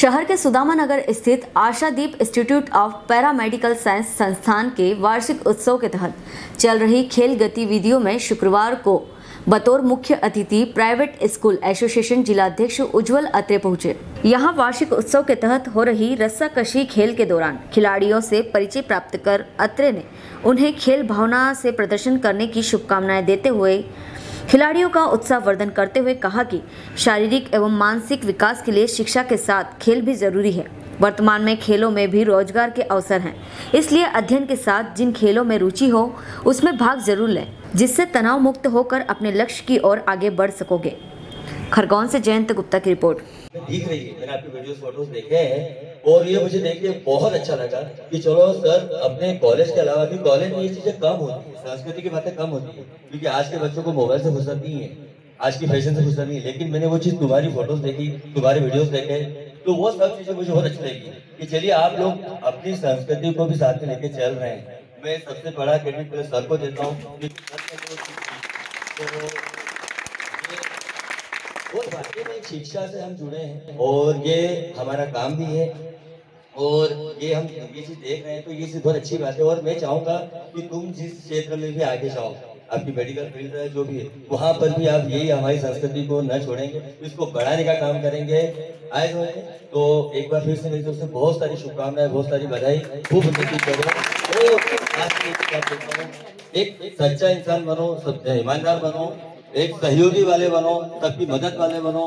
शहर के सुदामा नगर स्थित Ashadeep institute of paramedical science संस्थान के वार्षिक उत्सव के तहत चल रही खेल गतिविधियों में शुक्रवार को बतौर मुख्य अतिथि प्राइवेट स्कूल एसोसिएशन जिलाध्यक्ष उज्जवल अत्रे पहुंचे। यहां वार्षिक उत्सव के तहत हो रही रस्साकशी खेल के दौरान खिलाड़ियों से परिचय प्राप्त कर अत्रे ने उन्हें खेल भावना से प्रदर्शन करने की शुभकामनाएं देते हुए खिलाड़ियों का उत्साहवर्धन करते हुए कहा कि शारीरिक एवं मानसिक विकास के लिए शिक्षा के साथ खेल भी जरूरी है। वर्तमान में खेलों में भी रोजगार के अवसर हैं, इसलिए अध्ययन के साथ जिन खेलों में रुचि हो उसमें भाग जरूर लें, जिससे तनाव मुक्त होकर अपने लक्ष्य की ओर आगे बढ़ सकोगे। खरगोन से जयंत गुप्ता की रिपोर्ट। दिख रही है, मैंने आपके वीडियोस फोटोज देखे हैं और ये मुझे देख के बहुत अच्छा लगा कि चलो सर अपने कॉलेज के अलावा भी कॉलेज में ये चीजें कम होती है, संस्कृति की बातें कम होती है, क्योंकि आज के बच्चों को मोबाइल से फुर्सत नहीं है, आज की फैशन से फुर्सत नहीं है। लेकिन मैंने वो चीज तुम्हारी फोटोज देखी, तुम्हारे वीडियोज देखे, तो वो सब चीजें मुझे बहुत अच्छी लगी कि चलिए आप लोग अपनी संस्कृति को भी साथ में लेके चल रहे हैं। मैं सबसे बड़ा क्रेडिट मेरे सर को देता हूँ। और वाकई में शिक्षा से हम जुड़े हैं और ये हमारा काम भी है और ये हम ये चीज देख रहे हैं, तो ये चीज बहुत अच्छी बात है। और मैं चाहूँगा कि तुम जिस क्षेत्र में भी आगे जाओ, आपकी मेडिकल फील्ड है जो भी है, वहाँ पर भी आप यही हमारी संस्कृति को न छोड़ेंगे, इसको बढ़ाने का काम करेंगे। आए हुए तो एक बार फिर से मेरी तरफ से बहुत सारी शुभकामनाएं, बहुत सारी बधाई, खूब उन्नति करो, एक सच्चा इंसान बनो, सब ईमानदार बनो, एक सहयोगी वाले बनो, सबकी मदद वाले बनो,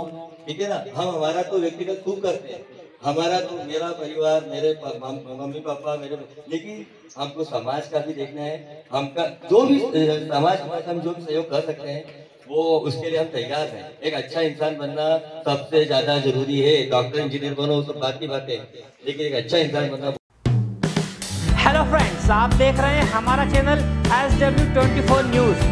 ठीक है ना। हम हमारा तो व्यक्तिगत खूब करते हैं, हमारा तो मेरा परिवार, मेरे मम्मी पापा मेरे, लेकिन हमको समाज का भी देखना है। हमका जो भी समाज में हम जो भी सहयोग कर सकते हैं वो उसके लिए हम तैयार हैं। एक अच्छा इंसान बनना सबसे ज्यादा जरूरी है। डॉक्टर इंजीनियर बनो सब बात की बात है, लेकिन एक अच्छा इंसान बनना। हेलो फ्रेंड्स, आप देख रहे हैं हमारा चैनल SW24 न्यूज।